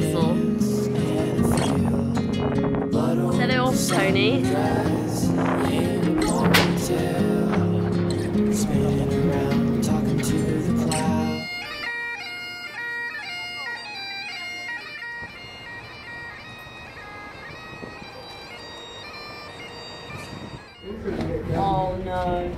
castle. Set it off, Tony. Oh no.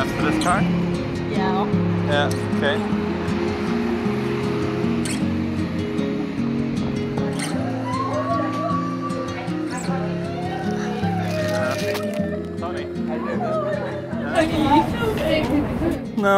Ask for this car? Yeah. Yeah, okay. Tommy. Yeah. No.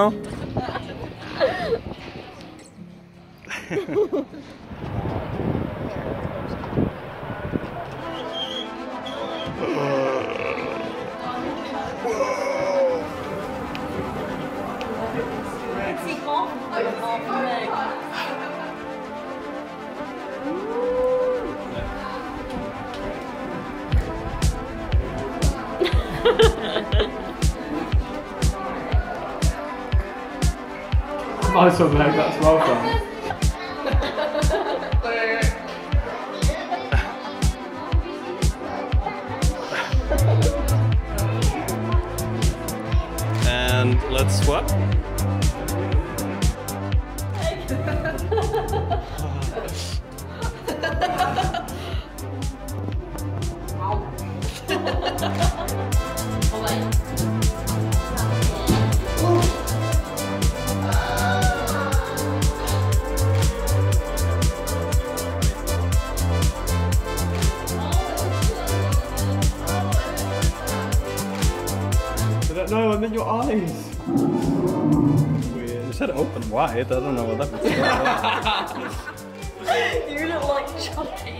I saw the egg, that's well done. And let's what? No, and then your eyes. Weird. You said open wide. I don't know what that was. You look like chubby.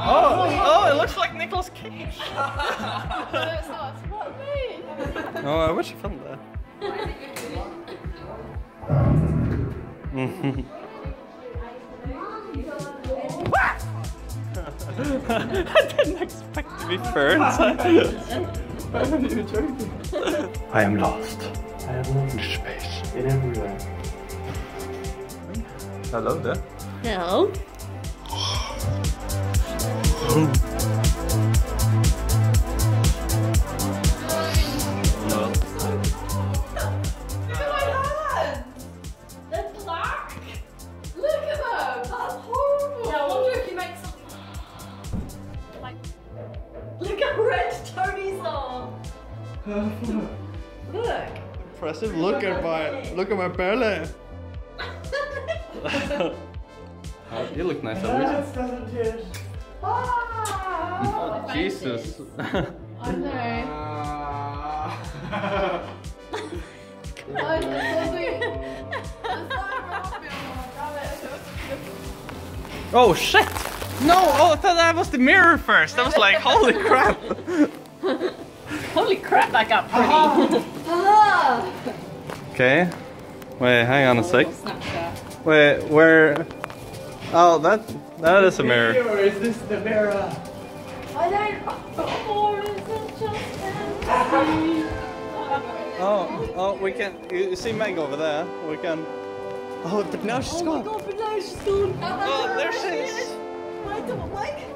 Oh, it looks like Nicolas Cage. No, it's not. It's about me. Oh, I wish you filmed that. I didn't expect to be ferns. I wasn't even joking. I am lost. I am lost in space. In everywhere. Hello there. Hello. Look! Impressive. Look at my belly. Oh, you look nice. Yes, wow. Oh, Jesus! I know. Oh shit! No! Oh, I thought that was the mirror first. I was like, holy crap! Holy crap, I got pretty. Okay. Wait, hang on a sec. Wait, where? Oh, that is a mirror. Or is this the mirror? I don't know. Is it just empty? Oh, we can. You see Meg over there? We can. Oh, but now she's gone. Oh my God, but now she's gone. Oh, there she is. I don't like it.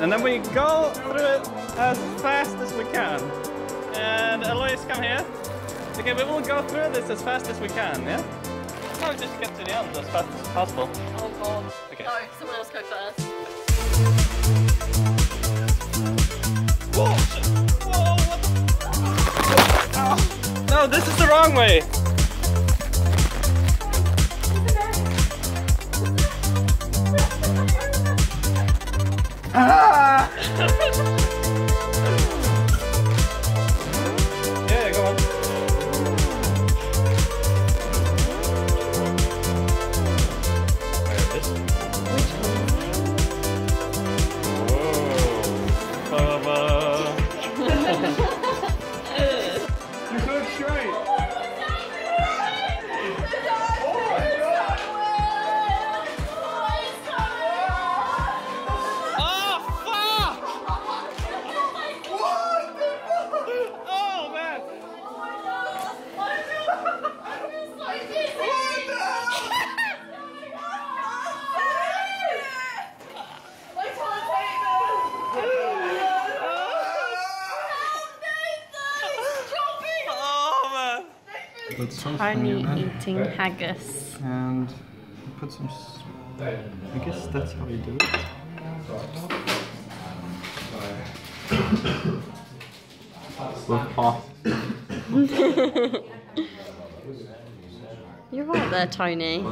And then we go through it as fast as we can. And Eloise, come here. Okay, we will go through this as fast as we can, yeah? No, just get to the end as fast as possible. Oh God. Okay. No, someone else go first. Whoa! Whoa! What the? Oh. No, this is the wrong way! Only eating haggis. And put some. I guess that's how you do it. We're off. You're right there, Tony.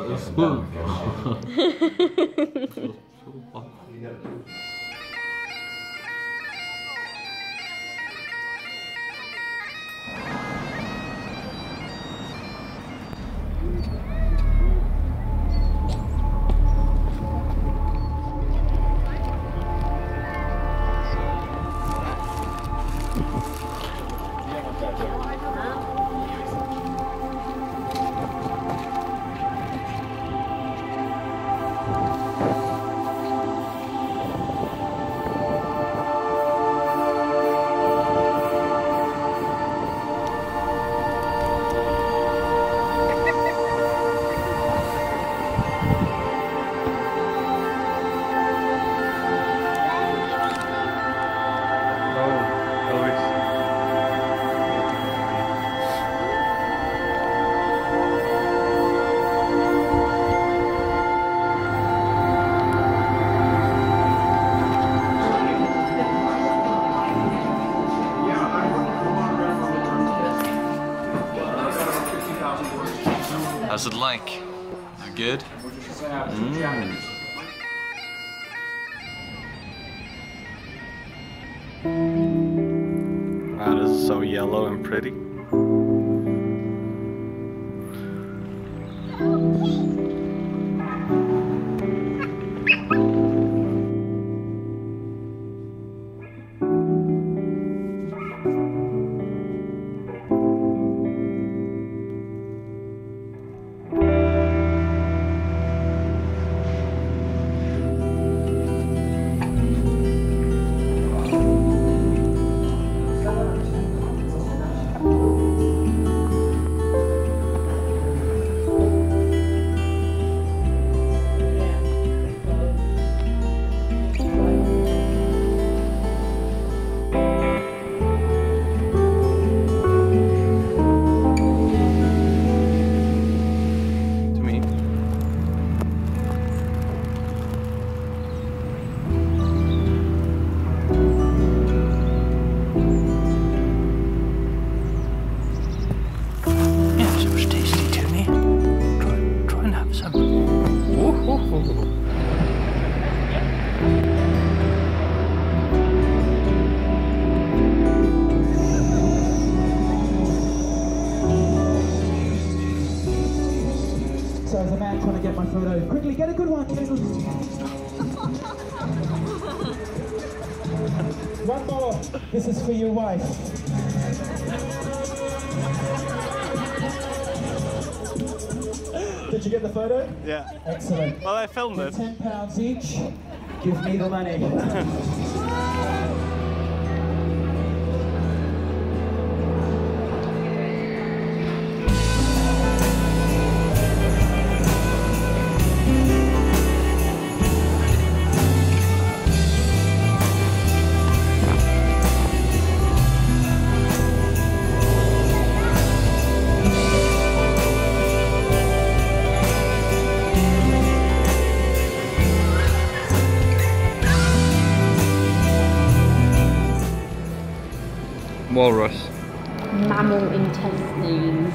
How's it like? Good? Mm. That is so yellow and pretty. So as a man trying to get my photo, quickly get a good one, Kendall. One more. This is for your wife. Did you get the photo? Yeah. Excellent. Well, I filmed it. £10 each. Give me the money. Walrus. Mammal intestines.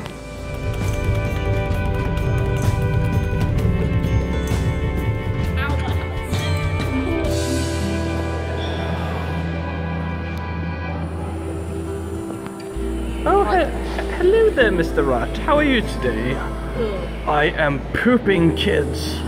Oh, hello there, Mr. Rat. How are you today? I am pooping kids.